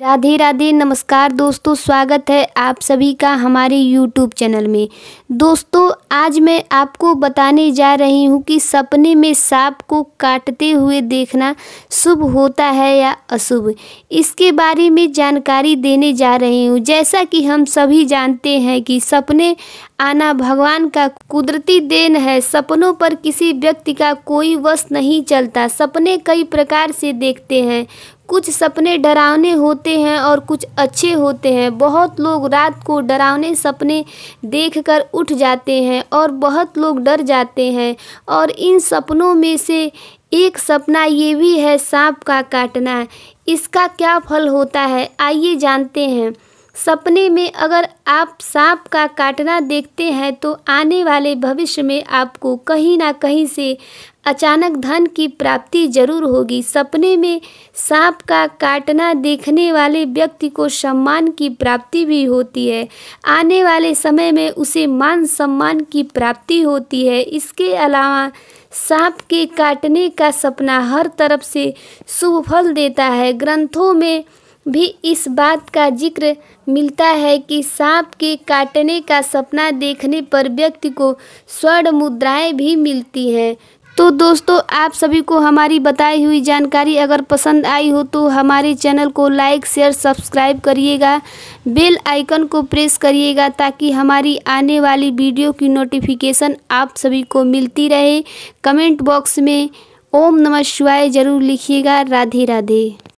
राधे राधे। नमस्कार दोस्तों, स्वागत है आप सभी का हमारे YouTube चैनल में। दोस्तों, आज मैं आपको बताने जा रही हूँ कि सपने में सांप को काटते हुए देखना शुभ होता है या अशुभ, इसके बारे में जानकारी देने जा रही हूँ। जैसा कि हम सभी जानते हैं कि सपने आना भगवान का कुदरती देन है। सपनों पर किसी व्यक्ति का कोई वश नहीं चलता। सपने कई प्रकार से देखते हैं। कुछ सपने डरावने होते हैं और कुछ अच्छे होते हैं। बहुत लोग रात को डरावने सपने देखकर उठ जाते हैं और बहुत लोग डर जाते हैं। और इन सपनों में से एक सपना ये भी है सांप का काटना। इसका क्या फल होता है, आइए जानते हैं। सपने में अगर आप सांप का काटना देखते हैं तो आने वाले भविष्य में आपको कहीं ना कहीं से अचानक धन की प्राप्ति जरूर होगी। सपने में सांप का काटना देखने वाले व्यक्ति को सम्मान की प्राप्ति भी होती है। आने वाले समय में उसे मान सम्मान की प्राप्ति होती है। इसके अलावा सांप के काटने का सपना हर तरफ से शुभ फल देता है। ग्रंथों में भी इस बात का जिक्र मिलता है कि सांप के काटने का सपना देखने पर व्यक्ति को स्वर्ण मुद्राएं भी मिलती हैं। तो दोस्तों, आप सभी को हमारी बताई हुई जानकारी अगर पसंद आई हो तो हमारे चैनल को लाइक शेयर सब्सक्राइब करिएगा, बेल आइकन को प्रेस करिएगा ताकि हमारी आने वाली वीडियो की नोटिफिकेशन आप सभी को मिलती रहे। कमेंट बॉक्स में ओम नमः शिवाय जरूर लिखिएगा। राधे राधे।